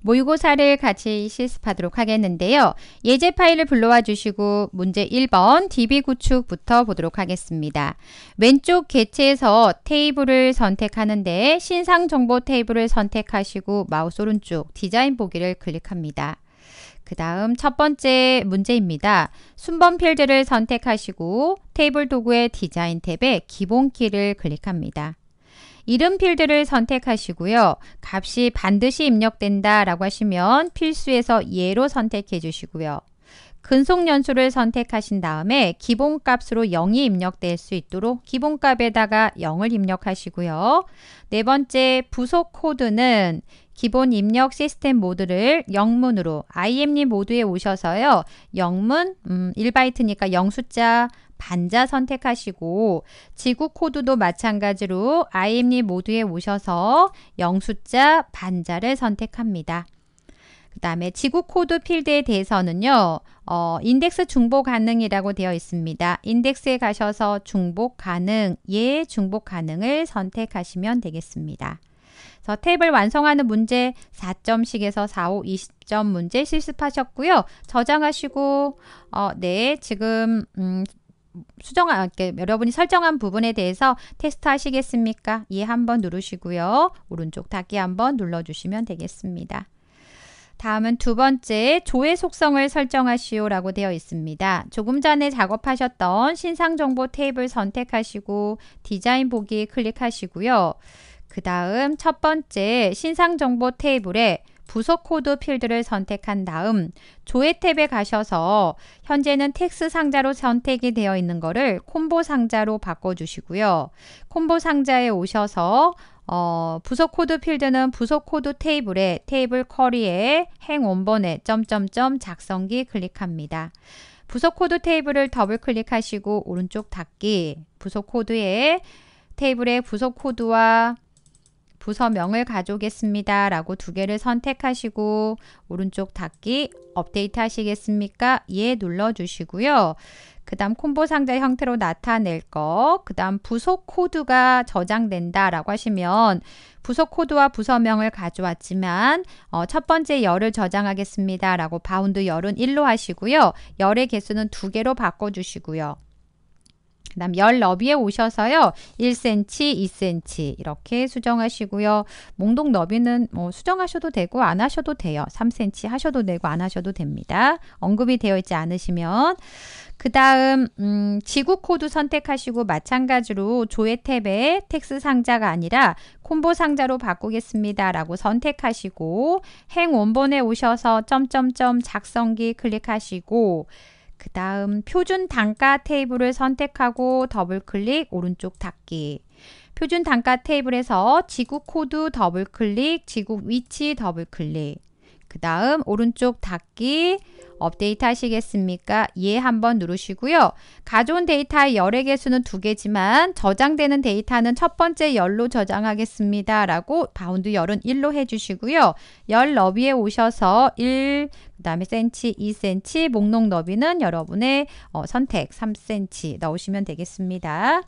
모의고사를 같이 실습하도록 하겠는데요. 예제 파일을 불러와 주시고 문제 1번 DB 구축부터 보도록 하겠습니다. 왼쪽 개체에서 테이블을 선택하는데 신상 정보 테이블을 선택하시고 마우스 오른쪽 디자인 보기를 클릭합니다. 그 다음 첫 번째 문제입니다. 순번 필드를 선택하시고 테이블 도구의 디자인 탭에 기본 키를 클릭합니다. 이름 필드를 선택하시고요. 값이 반드시 입력된다 라고 하시면 필수에서 예로 선택해 주시고요. 근속 연수를 선택하신 다음에 기본값으로 0이 입력될 수 있도록 기본값에다가 0을 입력하시고요. 네 번째 부속 코드는 기본 입력 시스템 모드를 영문으로 IME 모드에 오셔서요. 영문 1바이트니까 0숫자 반자 선택하시고 지구 코드도 마찬가지로 IME 모드에 오셔서 0숫자 반자를 선택합니다. 그 다음에 지구 코드 필드에 대해서는요. 인덱스 중복 가능이라고 되어 있습니다. 인덱스에 가셔서 중복 가능, 예 중복 가능을 선택하시면 되겠습니다. 그래서 탭을 완성하는 문제 4점씩에서 4, 5, 20점 문제 실습하셨고요. 저장하시고 네 지금 여러분이 설정한 부분에 대해서 테스트 하시겠습니까? 예 한번 누르시고요. 오른쪽 닫기 한번 눌러주시면 되겠습니다. 다음은 두 번째 조회 속성을 설정하시오 라고 되어 있습니다. 조금 전에 작업하셨던 신상 정보 테이블 선택하시고 디자인 보기 클릭하시고요. 그 다음 첫 번째 신상 정보 테이블에 부속 코드 필드를 선택한 다음 조회 탭에 가셔서 현재는 텍스 상자로 선택이 되어 있는 거를 콤보 상자로 바꿔주시고요. 콤보 상자에 오셔서 부속 코드 필드는 부속 코드 테이블에 테이블 쿼리에 행 원본에 ... 작성기 클릭합니다. 부속 코드 테이블을 더블 클릭하시고 오른쪽 닫기 부속 코드에 테이블에 부속 코드와 부서명을 가져오겠습니다 라고 두 개를 선택하시고 오른쪽 닫기 업데이트 하시겠습니까? 예 눌러주시고요. 그 다음 콤보 상자 형태로 나타낼 거, 그 다음 부속 코드가 저장된다 라고 하시면 부속 코드와 부서명을 가져왔지만 첫 번째 열을 저장하겠습니다 라고 바운드 열은 1로 하시고요. 열의 개수는 2개로 바꿔주시고요. 그 다음 열 너비에 오셔서요. 1cm, 2cm 이렇게 수정하시고요. 몽동 너비는 수정하셔도 되고 안 하셔도 돼요. 3cm 하셔도 되고 안 하셔도 됩니다. 언급이 되어 있지 않으시면. 그 다음 지구 코드 선택하시고 마찬가지로 조회 탭에 텍스 상자가 아니라 콤보 상자로 바꾸겠습니다 라고 선택하시고 행 원본에 오셔서 ... 작성기 클릭하시고 그 다음 표준 단가 테이블을 선택하고 더블클릭 오른쪽 닫기 표준 단가 테이블에서 지구 코드 더블클릭 지구 위치 더블클릭 그 다음 오른쪽 닫기 업데이트 하시겠습니까? 예 한번 누르시고요. 가져온 데이터의 열의 개수는 2개지만 저장되는 데이터는 첫 번째 열로 저장하겠습니다 라고 바운드 열은 1로 해주시고요. 열 너비에 오셔서 1, 그 다음에 cm, 2cm, 목록 너비는 여러분의 선택 3cm 넣으시면 되겠습니다.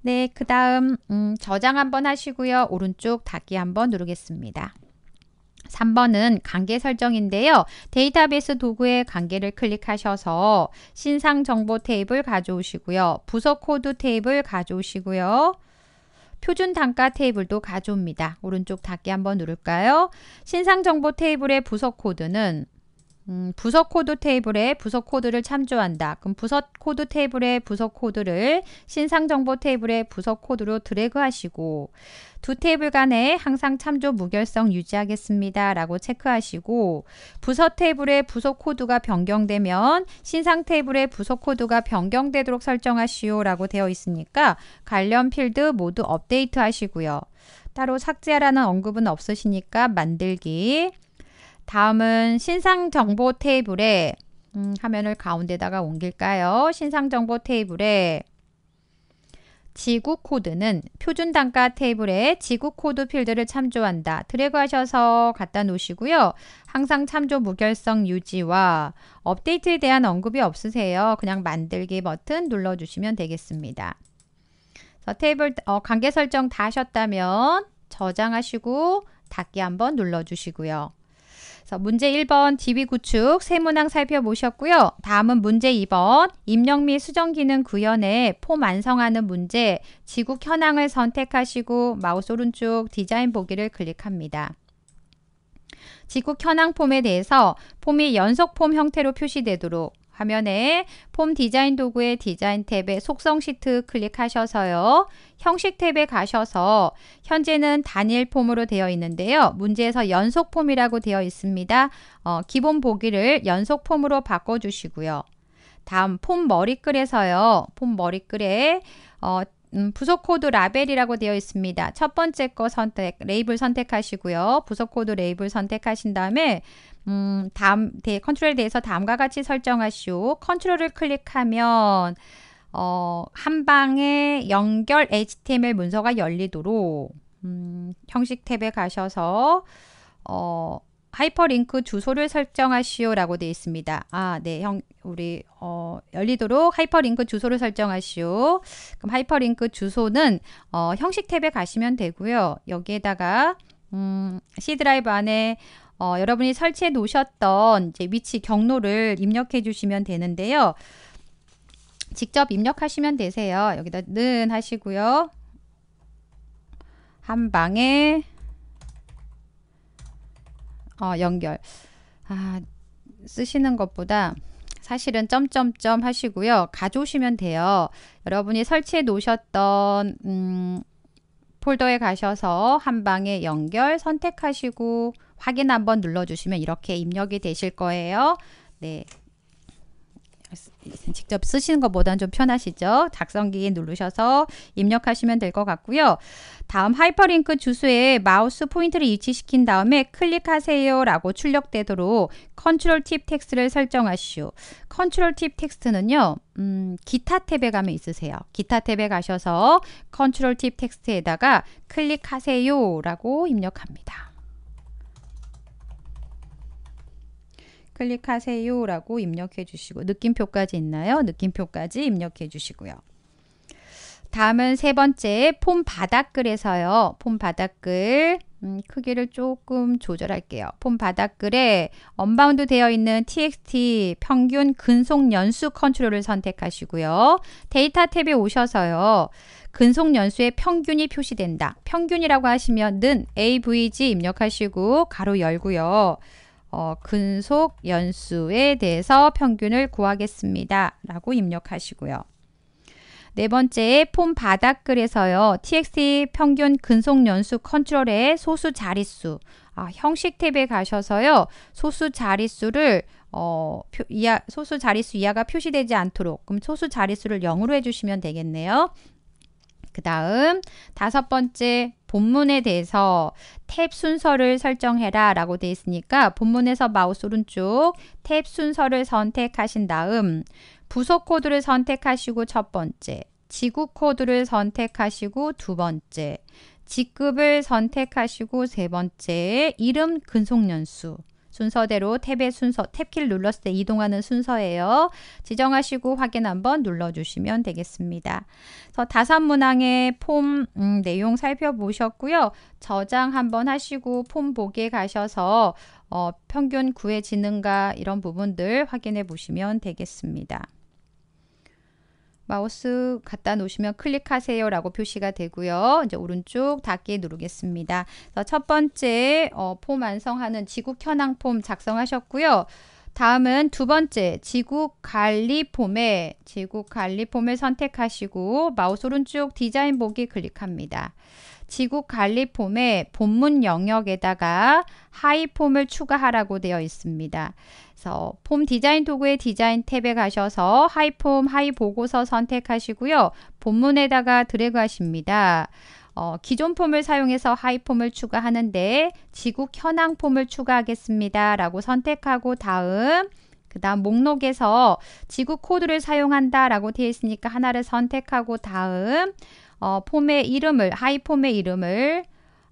네, 그 다음 저장 한번 하시고요. 오른쪽 닫기 한번 누르겠습니다. 3번은 관계 설정인데요. 데이터베이스 도구의 관계를 클릭하셔서 신상 정보 테이블 가져오시고요. 부속 코드 테이블 가져오시고요. 표준 단가 테이블도 가져옵니다. 오른쪽 닫기 한번 누를까요? 신상 정보 테이블의 부속 코드는 부서 코드 테이블에 부서 코드를 참조한다. 그럼 부서 코드 테이블에 부서 코드를 신상 정보 테이블에 부서 코드로 드래그 하시고 두 테이블 간에 항상 참조 무결성 유지하겠습니다 라고 체크하시고 부서 테이블에 부서 코드가 변경되면 신상 테이블에 부서 코드가 변경되도록 설정하시오 라고 되어 있으니까 관련 필드 모두 업데이트 하시고요. 따로 삭제하라는 언급은 없으시니까 만들기 다음은 신상정보 테이블에 화면을 가운데다가 옮길까요? 신상정보 테이블에 지구 코드는 표준 단가 테이블에 지구 코드 필드를 참조한다. 드래그 하셔서 갖다 놓으시고요. 항상 참조 무결성 유지와 업데이트에 대한 언급이 없으세요. 그냥 만들기 버튼 눌러주시면 되겠습니다. 그래서 테이블 관계 설정 다 하셨다면 저장하시고 닫기 한번 눌러주시고요. 자, 문제 1번 DB 구축 세 문항 살펴보셨고요. 다음은 문제 2번 입력 및 수정 기능 구현에 폼 완성하는 문제, 지국 현황을 선택하시고 마우스 오른쪽 디자인 보기를 클릭합니다. 지국 현황 폼에 대해서 폼이 연속 폼 형태로 표시되도록 화면에 폼 디자인 도구의 디자인 탭에 속성 시트 클릭하셔서요. 형식 탭에 가셔서 현재는 단일 폼으로 되어 있는데요. 문제에서 연속 폼이라고 되어 있습니다. 기본 보기를 연속 폼으로 바꿔주시고요. 다음 폼 머리글에서요. 폼 머리글에 부속 코드 라벨이라고 되어 있습니다. 첫 번째 거 선택, 레이블 선택하시고요. 부속 코드 레이블 선택하신 다음에 컨트롤에 대해서 다음과 같이 설정하시오. 컨트롤을 클릭하면 한 방에 연결 HTML 문서가 열리도록 형식 탭에 가셔서 하이퍼링크 주소를 설정하시오 라고 되어 있습니다. 열리도록 하이퍼링크 주소를 설정하시오. 그럼 하이퍼링크 주소는 형식 탭에 가시면 되고요. 여기에다가 C 드라이브 안에 여러분이 설치해 놓으셨던 이제 위치 경로를 입력해 주시면 되는데요. 직접 입력하시면 되세요. 여기다 는 하시고요. 한 방에 연결 쓰시는 것보다 사실은 점점점 하시고요. 가져오시면 돼요. 여러분이 설치해 놓으셨던 폴더에 가셔서 한 방에 연결 선택하시고 확인 한번 눌러주시면 이렇게 입력이 되실 거예요. 네, 직접 쓰시는 것보다는 좀 편하시죠. 작성기에 누르셔서 입력하시면 될 것 같고요. 다음 하이퍼링크 주소에 마우스 포인트를 위치시킨 다음에 클릭하세요 라고 출력되도록 컨트롤 팁 텍스트를 설정하시오. 컨트롤 팁 텍스트는요, 기타 탭에 가면 있으세요. 기타 탭에 가셔서 컨트롤 팁 텍스트에다가 클릭하세요 라고 입력합니다. 클릭하세요 라고 입력해 주시고, 느낌표까지 있나요? 느낌표까지 입력해 주시고요. 다음은 세 번째 폼 바닥글에서요. 폼 바닥글 크기를 조금 조절할게요. 폼 바닥글에 언바운드 되어 있는 txt 평균 근속 연수 컨트롤을 선택하시고요. 데이터 탭에 오셔서요. 근속 연수의 평균이 표시된다. 평균이라고 하시면 는 avg 입력하시고 가로 열고요. 근속 연수에 대해서 평균을 구하겠습니다 라고 입력하시고요. 네 번째 폼 바닥글에서요. txt 평균 근속 연수 컨트롤의 소수 자릿수, 형식 탭에 가셔서요. 소수 자릿수를 소수 자릿수 이하가 표시되지 않도록, 그럼 소수 자릿수를 0으로 해주시면 되겠네요. 그 다음 다섯 번째 본문에 대해서 탭 순서를 설정해라 라고 되어 있으니까 본문에서 마우스 오른쪽 탭 순서를 선택하신 다음 부속 코드를 선택하시고 첫 번째, 지국 코드를 선택하시고 두 번째, 직급을 선택하시고 세 번째, 이름 근속연수 순서대로 탭의 순서, 탭키를 눌렀을 때 이동하는 순서예요. 지정하시고 확인 한번 눌러주시면 되겠습니다. 그래서 다섯 문항의 폼 내용 살펴보셨고요. 저장 한번 하시고 폼 보기에 가셔서 평균 구해지는가 이런 부분들 확인해 보시면 되겠습니다. 마우스 갖다 놓으시면 클릭하세요 라고 표시가 되고요. 이제 오른쪽 닫기 누르겠습니다. 첫 번째 폼 완성하는 지국 현황 폼 작성하셨고요. 다음은 두 번째 지국 관리 폼에, 지국 관리 폼을 선택하시고 마우스 오른쪽 디자인 보기 클릭합니다. 지국 관리 폼에 본문 영역에다가 하이 폼을 추가하라고 되어 있습니다. 그래서 폼 디자인 도구의 디자인 탭에 가셔서 하이 폼, 하이 보고서 선택하시고요. 본문에다가 드래그 하십니다. 기존 폼을 사용해서 하이 폼을 추가하는데 지국 현황 폼을 추가하겠습니다 라고 선택하고 다음, 그 다음 목록에서 지국 코드를 사용한다 라고 되어 있으니까 하나를 선택하고 다음 폼의 이름을, 하이 폼의 이름을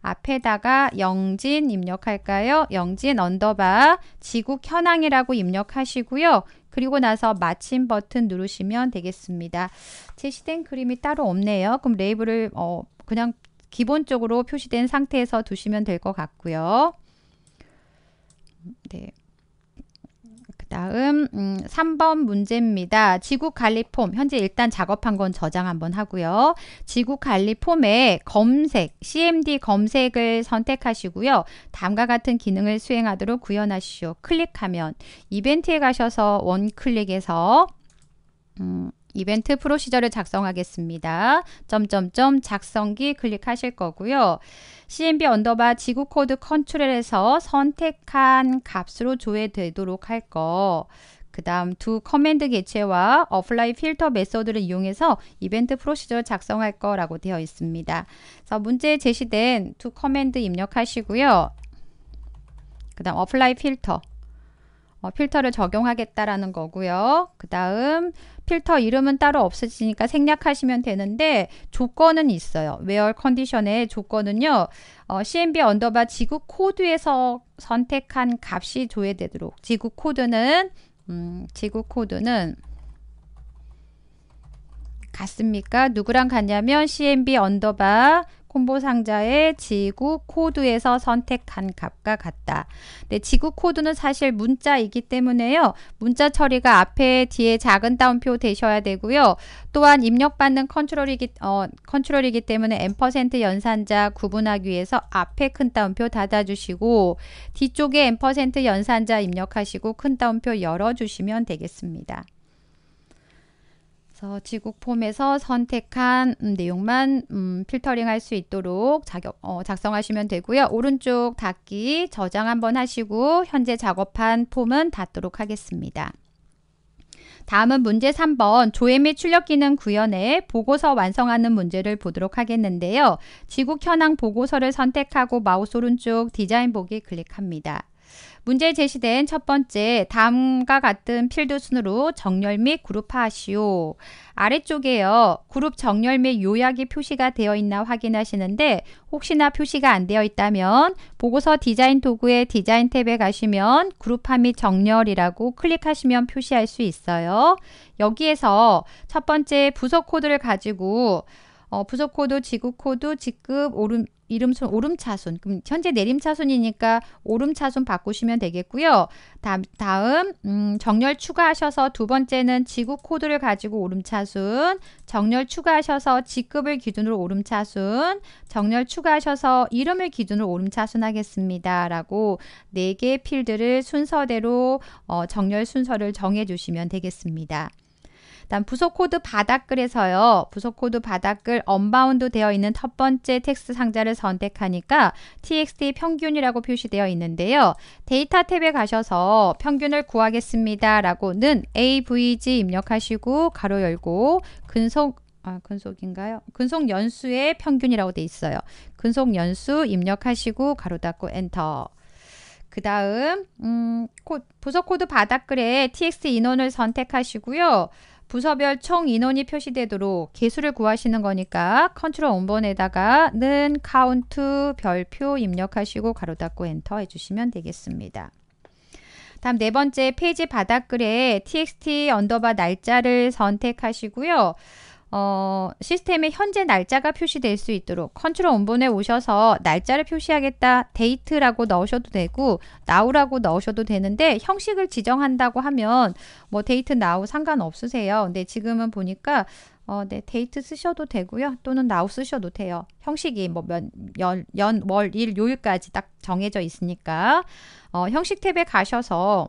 앞에다가 영진 입력할까요? 영진 _ 지국 현황이라고 입력하시고요. 그리고 나서 마침 버튼 누르시면 되겠습니다. 제시된 그림이 따로 없네요. 그럼 레이블을 그냥 기본적으로 표시된 상태에서 두시면 될 것 같고요. 네. 그 다음 3번 문제입니다. 지구관리폼 현재 일단 작업한 건 저장 한번 하고요. 지구관리폼에 검색, CMD 검색을 선택하시고요. 다음과 같은 기능을 수행하도록 구현하시오. 클릭하면 이벤트에 가셔서 원클릭해서 이벤트 프로시저를 작성하겠습니다. 점점점 작성기 클릭하실 거고요. CMB _ 지구코드 컨트롤에서 선택한 값으로 조회되도록 할 거. 그 다음 두 커맨드 개체와 어플라이 필터 메소드를 이용해서 이벤트 프로시저를 작성할 거라고 되어 있습니다. 그래서 문제에 제시된 두 커맨드 입력하시고요. 그 다음 어플라이 필터. 필터를 적용하겠다라는 거고요. 그 다음 필터 이름은 따로 없으시니까 생략하시면 되는데 조건은 있어요. where 컨디션의 조건은요. CMB _ 지구 코드에서 선택한 값이 조회되도록. 지구 코드는 같습니까? 누구랑 같냐면 CMB _ 콤보 상자의 지구 코드에서 선택한 값과 같다. 네, 지구 코드는 사실 문자이기 때문에요. 문자 처리가 앞에 뒤에 작은 따옴표 되셔야 되고요. 또한 입력받는 컨트롤이기 때문에 &연산자 구분하기 위해서 앞에 큰 따옴표 닫아주시고 뒤쪽에 &연산자 입력하시고 큰 따옴표 열어주시면 되겠습니다. 지구폼에서 선택한 내용만 필터링 할 수 있도록 작성하시면 되고요. 오른쪽 닫기 저장 한번 하시고 현재 작업한 폼은 닫도록 하겠습니다. 다음은 문제 3번 조회 및 출력 기능 구현에 보고서 완성하는 문제를 보도록 하겠는데요. 지국 현황 보고서를 선택하고 마우스 오른쪽 디자인 보기 클릭합니다. 문제에 제시된 첫 번째, 다음과 같은 필드 순으로 정렬 및 그룹화하시오. 아래쪽에요. 그룹 정렬 및 요약이 표시가 되어 있나 확인하시는데 혹시나 표시가 안 되어 있다면 보고서 디자인 도구의 디자인 탭에 가시면 그룹화 및 정렬이라고 클릭하시면 표시할 수 있어요. 여기에서 첫 번째 부서 코드를 가지고 부서 코드, 지구 코드, 직급, 이름순, 오름차순. 그럼 현재 내림차순이니까 오름차순 바꾸시면 되겠고요. 다음 정렬 추가하셔서 두 번째는 지구 코드를 가지고 오름차순, 정렬 추가하셔서 직급을 기준으로 오름차순, 정렬 추가하셔서 이름을 기준으로 오름차순 하겠습니다. 라고 4개의 필드를 순서대로 정렬 순서를 정해주시면 되겠습니다. 다음 부서코드 바닥글에서요. 부서코드 바닥글 언바운드 되어 있는 첫 번째 텍스트 상자를 선택하니까 txt 평균이라고 표시되어 있는데요. 데이터 탭에 가셔서 평균을 구하겠습니다. 라고는 avg 입력하시고 가로 열고 근속 연수의 평균이라고 되어 있어요. 근속 연수 입력하시고 가로 닫고 엔터. 그 다음 부서코드 바닥글에 txt 인원을 선택하시고요. 부서별 총 인원이 표시되도록 개수를 구하시는 거니까 컨트롤 온번에다가 는 카운트 별표 입력하시고 가로 닫고 엔터 해주시면 되겠습니다. 다음 네 번째 페이지 바닥글에 txt _ 날짜를 선택하시고요. 시스템에 현재 날짜가 표시될 수 있도록 컨트롤 온번에 오셔서 날짜를 표시하겠다 데이트라고 넣으셔도 되고 now라고 넣으셔도 되는데 형식을 지정한다고 하면 뭐 데이트 now 상관없으세요. 근데 지금은 보니까 네, 데이트 쓰셔도 되고요. 또는 now 쓰셔도 돼요. 형식이 뭐 연, 월, 일, 요일까지 딱 정해져 있으니까 형식 탭에 가셔서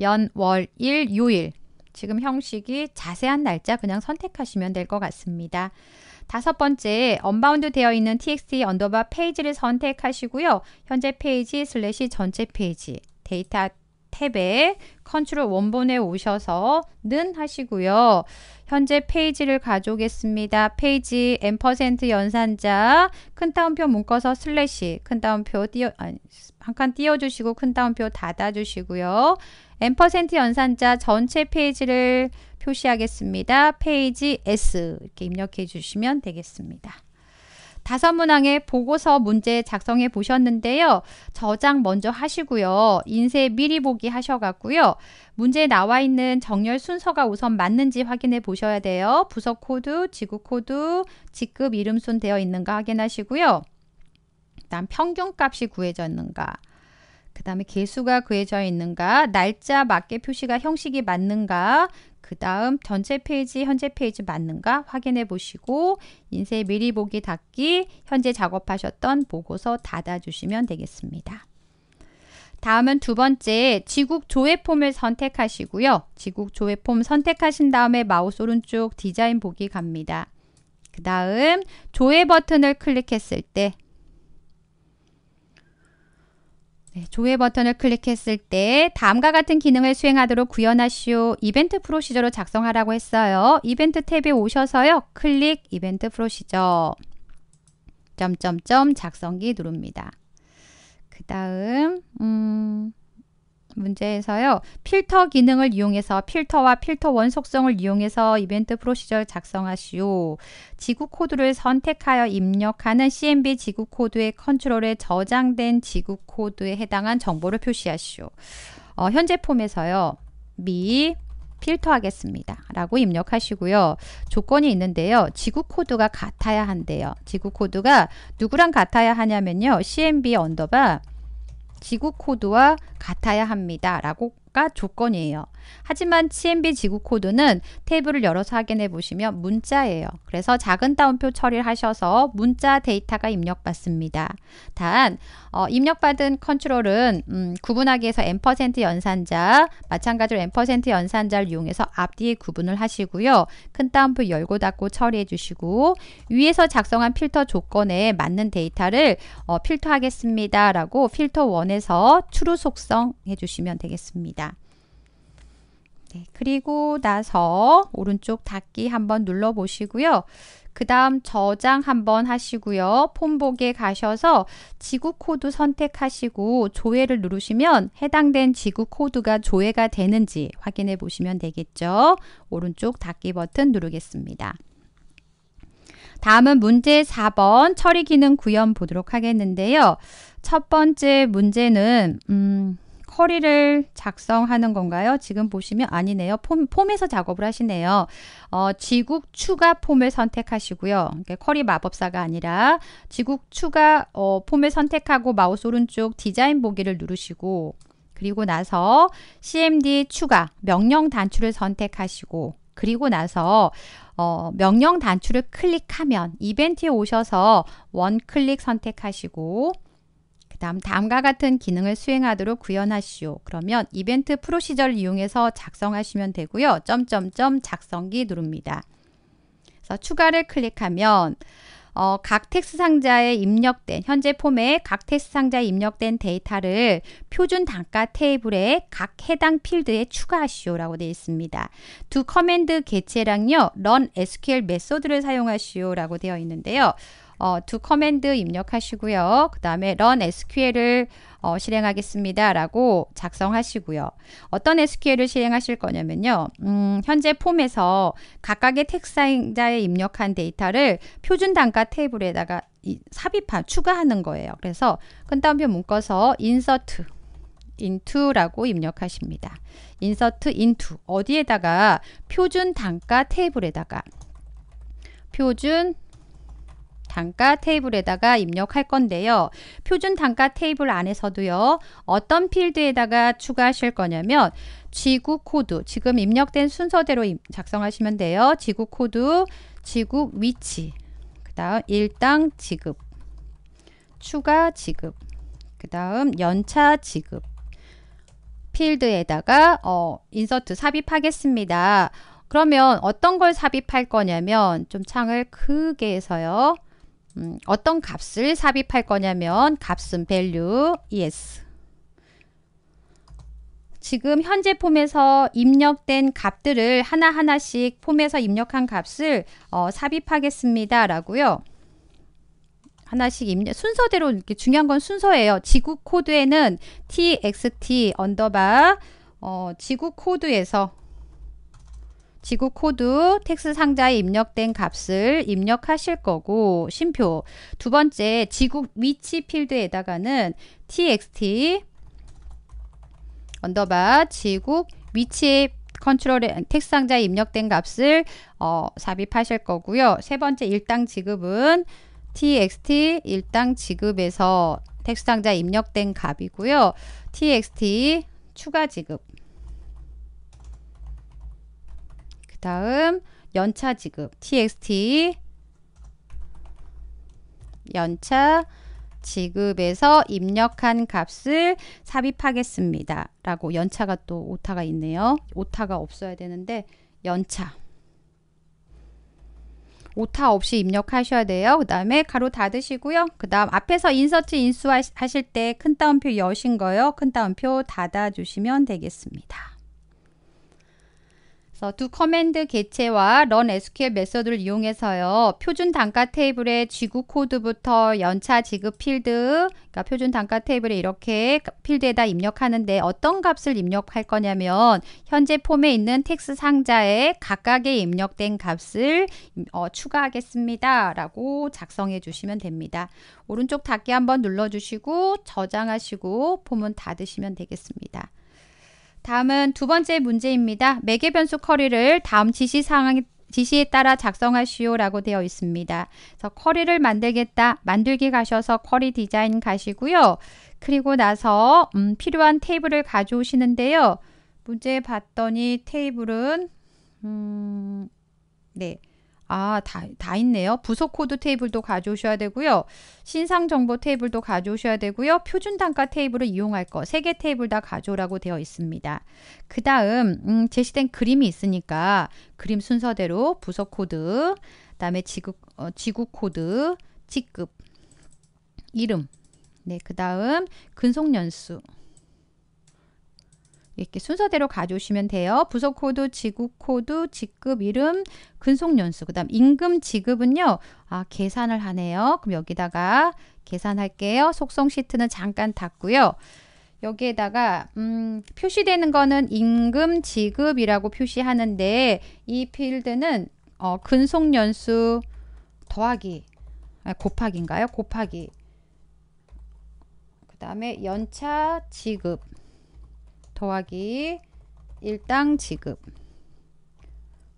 연, 월, 일, 요일 지금 형식이 자세한 날짜 그냥 선택하시면 될 것 같습니다. 다섯 번째, 언바운드 되어 있는 txt _ 페이지를 선택하시고요. 현재 페이지 / 전체 페이지 데이터 탭에 컨트롤 원본에 오셔서 는 하시고요. 현재 페이지를 가져오겠습니다. 페이지 &연산자 큰 따옴표 묶어서 / 큰 따옴표 한 칸 띄워주시고 큰 따옴표 닫아주시고요. &연산자 전체 페이지를 표시하겠습니다. 페이지 S 이렇게 입력해 주시면 되겠습니다. 다섯 문항의 보고서 문제 작성해 보셨는데요. 저장 먼저 하시고요. 인쇄 미리 보기 하셔갖고요. 문제에 나와 있는 정렬 순서가 우선 맞는지 확인해 보셔야 돼요. 부서 코드, 지구 코드, 직급 이름순 되어 있는가 확인하시고요. 그다음 평균 값이 구해졌는가. 그 다음에 개수가 그해져 있는가, 날짜 맞게 표시가 형식이 맞는가, 그 다음 전체 페이지, 현재 페이지 맞는가 확인해 보시고 인쇄 미리 보기 닫기, 현재 작업하셨던 보고서 닫아주시면 되겠습니다. 다음은 두 번째 지국 조회 폼을 선택하시고요. 지국 조회 폼 선택하신 다음에 마우스 오른쪽 디자인 보기 갑니다. 그 다음 조회 버튼을 클릭했을 때 조회 버튼을 클릭했을 때 다음과 같은 기능을 수행하도록 구현하시오. 이벤트 프로시저로 작성하라고 했어요. 이벤트 탭에 오셔서요. 클릭 이벤트 프로시저 ... 작성기 누릅니다. 그 다음 문제에서요. 필터 기능을 이용해서 필터와 필터 원속성을 이용해서 이벤트 프로시저를 작성하시오. 지구 코드를 선택하여 입력하는 CMB 지구 코드의 컨트롤에 저장된 지구 코드에 해당한 정보를 표시하시오. 현재 폼에서요. 미 필터 하겠습니다 라고 입력하시고요. 조건이 있는데요. 지구 코드가 같아야 한대요. 지구 코드가 누구랑 같아야 하냐면요. CMB 언더바 지구 코드와 같아야 합니다 라고가 조건이에요. 하지만 CMB 지구 코드는 탭을 열어서 확인해 보시면 문자예요. 그래서 작은 따옴표 처리를 하셔서 문자 데이터가 입력받습니다. 단 입력받은 컨트롤은 구분하기 위해서 %, 연산자, 마찬가지로 %, 연산자를 이용해서 앞뒤에 구분을 하시고요. 큰 따옴표 열고 닫고 처리해 주시고 위에서 작성한 필터 조건에 맞는 데이터를 필터하겠습니다 라고 필터 1에서 true 속성 해주시면 되겠습니다. 네, 그리고 나서 오른쪽 닫기 한번 눌러 보시고요. 그 다음 저장 한번 하시고요. 폼보기에 가셔서 지구 코드 선택하시고 조회를 누르시면 해당된 지구 코드가 조회가 되는지 확인해 보시면 되겠죠. 오른쪽 닫기 버튼 누르겠습니다. 다음은 문제 4번 처리 기능 구현 보도록 하겠는데요. 첫 번째 문제는 쿼리를 작성하는 건가요? 지금 보시면 아니네요. 폼에서 작업을 하시네요. 지국 추가 폼을 선택하시고요. 그러니까 쿼리 마법사가 아니라 지국 추가 폼을 선택하고 마우스 오른쪽 디자인 보기를 누르시고 그리고 나서 CMD 추가 명령 단추를 선택하시고 그리고 나서 명령 단추를 클릭하면 이벤트에 오셔서 원클릭 선택하시고 다음과 같은 기능을 수행하도록 구현하시오. 그러면 이벤트 프로시저를 이용해서 작성하시면 되고요. ... 작성기 누릅니다. 그래서 추가를 클릭하면 각 텍스트 상자에 입력된 현재 폼에 각 텍스트 상자에 입력된 데이터를 표준 단가 테이블에 각 해당 필드에 추가하시오 라고 되어 있습니다. 두 커맨드 개체랑요. run SQL 메소드를 사용하시오 라고 되어 있는데요. 두 커맨드 입력하시고요. 그 다음에 run SQL을 실행하겠습니다 라고 작성하시고요. 어떤 SQL을 실행하실 거냐면요. 현재 폼에서 각각의 텍스트 상자에 입력한 데이터를 표준 단가 테이블에다가 삽입한 추가하는 거예요. 그래서 큰 따옴표 묶어서 insert into 라고 입력하십니다. insert into 어디에다가 표준 단가 테이블에다가 표준 단가 테이블에다가 입력할 건데요. 표준 단가 테이블 안에서도요. 어떤 필드에다가 추가하실 거냐면 지구 코드, 지금 입력된 순서대로 작성하시면 돼요. 지구 코드, 지구 위치, 그 다음 일당 지급, 추가 지급, 그 다음 연차 지급 필드에다가 인서트 삽입하겠습니다. 그러면 어떤 걸 삽입할 거냐면 좀 창을 크게 해서요. 어떤 값을 삽입할 거냐면 값은 value yes. 지금 현재 폼에서 입력된 값들을 하나하나씩 폼에서 입력한 값을 삽입하겠습니다 라고요. 하나씩 입력 순서대로 이렇게 중요한 건 순서예요. 지구 코드에는 txt 언더바 지구 코드에서 지구 코드 텍스트 상자에 입력된 값을 입력하실 거고 심표 두 번째 지구 위치 필드에다가는 txt 언더바 지구 위치 컨트롤의 텍스트 상자에 입력된 값을 삽입하실 거고요. 세 번째 일당 지급은 txt 일당 지급에서 텍스트 상자 입력된 값이고요. txt 추가 지급, 그 다음 연차 지급, txt 연차 지급에서 입력한 값을 삽입하겠습니다 라고, 연차가 또 오타가 있네요. 오타가 없어야 되는데 연차, 오타 없이 입력하셔야 돼요. 그 다음에 가로 닫으시고요. 그 다음 앞에서 인서트 인수 하실 때 큰 따옴표 여신 거요. 큰 따옴표 닫아 주시면 되겠습니다. 두 커맨드 개체와 런 SQL 메서드를 이용해서요, 표준 단가 테이블의 지구 코드부터 연차 지급 필드, 그러니까 표준 단가 테이블에 이렇게 필드에다 입력하는데 어떤 값을 입력할 거냐면 현재 폼에 있는 텍스트 상자에 각각의 입력된 값을 추가하겠습니다 라고 작성해 주시면 됩니다. 오른쪽 닫기 한번 눌러 주시고 저장하시고 폼은 닫으시면 되겠습니다. 다음은 두 번째 문제입니다. 매개 변수 커리를 다음 지시에 따라 작성하시오 라고 되어 있습니다. 그래서 커리를 만들겠다, 만들기 가셔서 커리 디자인 가시고요. 그리고 나서 필요한 테이블을 가져오시는데요. 문제 봤더니 테이블은 다 있네요. 부속 코드 테이블도 가져오셔야 되고요. 신상 정보 테이블도 가져오셔야 되고요. 표준 단가 테이블을 이용할 거 3개 테이블 다 가져오라고 되어 있습니다. 그 다음 제시된 그림이 있으니까 그림 순서대로 부속 코드, 그 다음에 지구 코드, 직급, 이름, 그 다음 근속 연수, 이렇게 순서대로 가져오시면 돼요. 부속 코드, 지구 코드, 직급, 이름, 근속 연수, 그 다음 임금 지급은요, 계산을 하네요. 그럼 여기다가 계산할게요. 속성 시트는 잠깐 닫고요. 여기에다가 표시되는 거는 임금 지급이라고 표시하는데 이 필드는 근속 연수 곱하기, 그 다음에 연차 지급 더하기 일당 지급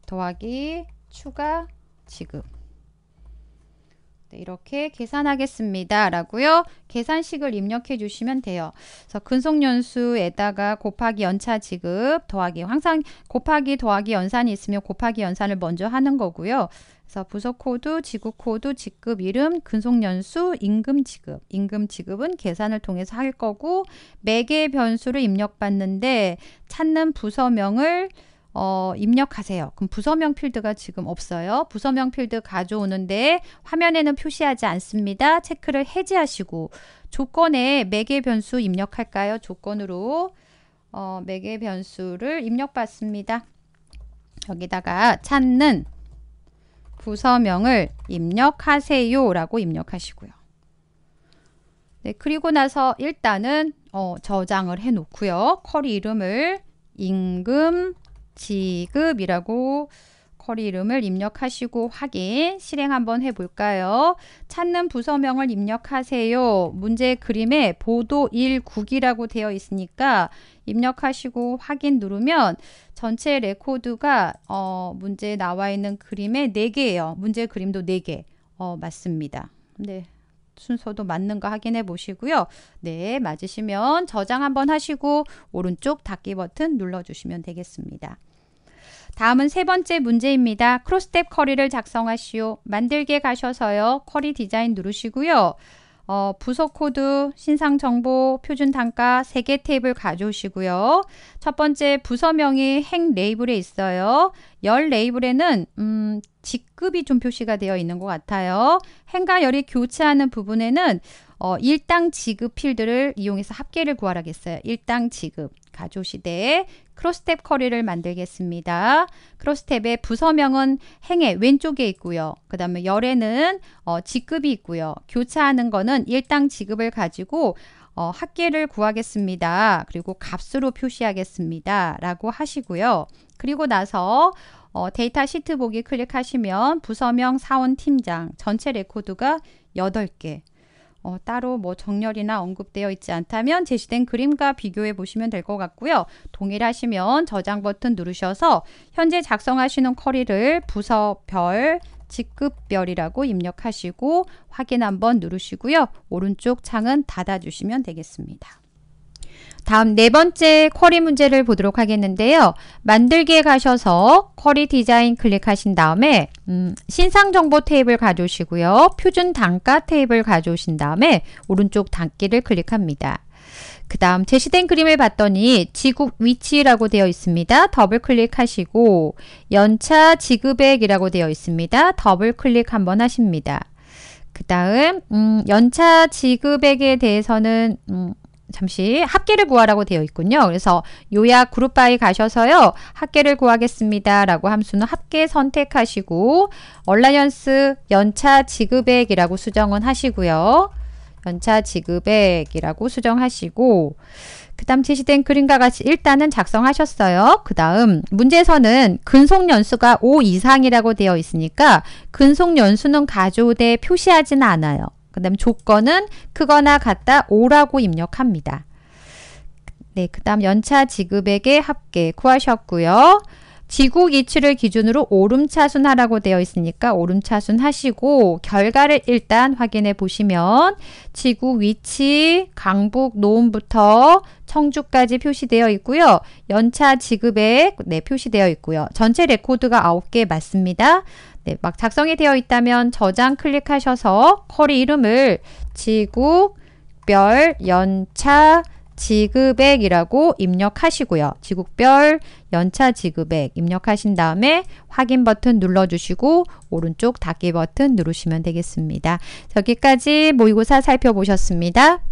더하기 추가 지급, 이렇게 계산하겠습니다 라고요. 계산식을 입력해 주시면 돼요. 그래서 근속연수에다가 곱하기 연차 지급 더하기, 항상 곱하기 더하기 연산이 있으면 곱하기 연산을 먼저 하는 거고요. 그래서 부속 코드, 지구 코드, 직급, 이름, 근속연수, 임금 지급. 임금 지급은 계산을 통해서 할 거고, 매개 변수를 입력받는데 찾는 부서명을 입력하세요. 그럼 부서명 필드가 지금 없어요. 부서명 필드 가져오는데 화면에는 표시하지 않습니다. 체크를 해제하시고 조건에 매개 변수 입력할까요? 조건으로 매개 변수를 입력받습니다. 여기다가 찾는 부서명을 입력하세요 라고 입력하시고요. 그리고 나서 일단은 저장을 해 놓고요. 커리 이름을 임금 지급이라고 커리 이름을 입력하시고 확인, 실행 한번 해볼까요? 찾는 부서명을 입력하세요. 문제 그림에 보도 1국이라고 되어 있으니까 입력하시고 확인 누르면 전체 레코드가 문제에 나와 있는 그림에 4개예요. 문제 그림도 4개 맞습니다. 네, 순서도 맞는가 확인해 보시고요. 네, 맞으시면 저장 한번 하시고 오른쪽 닫기 버튼 눌러 주시면 되겠습니다. 다음은 세 번째 문제입니다. 크로스탭 커리를 작성하시오. 만들기에 가셔서요, 커리 디자인 누르시고요. 부속 코드, 신상 정보, 표준 단가 3개 테이블 가져오시고요. 첫 번째 부서명이 행 레이블에 있어요. 열 레이블에는 직급이 좀 표시가 되어 있는 것 같아요. 행과 열이 교차하는 부분에는 일당 지급 필드를 이용해서 합계를 구하라겠어요. 일당 지급 가져오시되 크로스탭 커리를 만들겠습니다. 크로스탭의 부서명은 행의 왼쪽에 있고요. 그 다음에 열에는 직급이 있고요. 교차하는 거는 일당 지급을 가지고 합계를 구하겠습니다. 그리고 값으로 표시하겠습니다 라고 하시고요. 그리고 나서 데이터 시트 보기 클릭하시면 부서명, 사원, 팀장 전체 레코드가 8개, 따로 정렬이나 언급되어 있지 않다면 제시된 그림과 비교해 보시면 될 것 같고요. 동일하시면 저장 버튼 누르셔서 현재 작성하시는 커리를 부서별, 직급별이라고 입력하시고 확인 한번 누르시고요. 오른쪽 창은 닫아주시면 되겠습니다. 다음 네 번째 쿼리 문제를 보도록 하겠는데요. 만들기에 가셔서 쿼리 디자인 클릭하신 다음에 신상 정보 테이블 가져오시고요. 표준 단가 테이블 가져오신 다음에 오른쪽 닫기를 클릭합니다. 그 다음 제시된 그림을 봤더니 지급 위치라고 되어 있습니다. 더블 클릭하시고 연차 지급액이라고 되어 있습니다. 더블 클릭 한번 하십니다. 그 다음 연차 지급액에 대해서는 잠시 합계를 구하라고 되어 있군요. 그래서 요약 그룹 바에 가셔서요. 합계를 구하겠습니다. 라고 함수는 합계 선택하시고 얼라이언스 연차 지급액이라고 수정은 하시고요. 연차 지급액이라고 수정하시고 그 다음 제시된 그림과 같이 일단은 작성하셨어요. 그 다음 문제에서는 근속연수가 5 이상이라고 되어 있으니까 근속연수는 가져오되 표시하진 않아요. 그 다음 조건은 크거나 같다 5라고 입력합니다. 네, 그 다음 연차 지급액의 합계 구하셨고요. 지국 이치를 기준으로 오름차순 하라고 되어 있으니까 오름차순 하시고 결과를 일단 확인해 보시면 지국 위치, 강북, 노원부터 청주까지 표시되어 있고요. 연차 지급액 네, 표시되어 있고요. 전체 레코드가 9개 맞습니다. 네, 막 작성이 되어 있다면 저장 클릭하셔서 쿼리 이름을 지국별 연차 지급액이라고 입력하시고요. 지국별 연차 지급액 입력하신 다음에 확인 버튼 눌러주시고 오른쪽 닫기 버튼 누르시면 되겠습니다. 여기까지 모의고사 살펴보셨습니다.